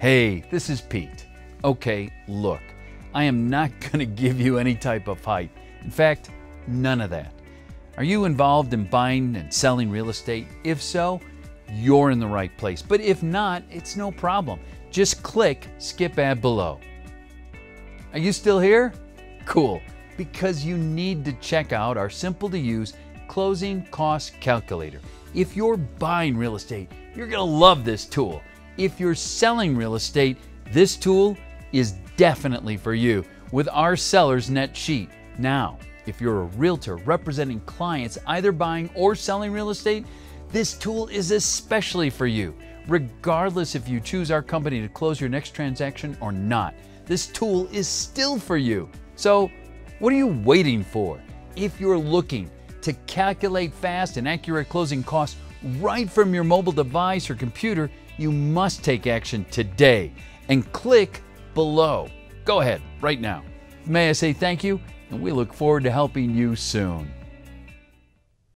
Hey, this is Pete. Okay, look, I am not going to give you any type of hype. In fact, none of that. Are you involved in buying and selling real estate? If so, you're in the right place. But if not, it's no problem. Just click skip ad below. Are you still here? Cool, because you need to check out our simple to use closing cost calculator. If you're buying real estate, you're going to love this tool. If you're selling real estate, this tool is definitely for you with our seller's net sheet. Now, if you're a realtor representing clients either buying or selling real estate, this tool is especially for you. Regardless if you choose our company to close your next transaction or not, this tool is still for you. So what are you waiting for? If you're looking to calculate fast and accurate closing costs right from your mobile device or computer, you must take action today and click below. Go ahead right now. May I say thank you, and we look forward to helping you soon.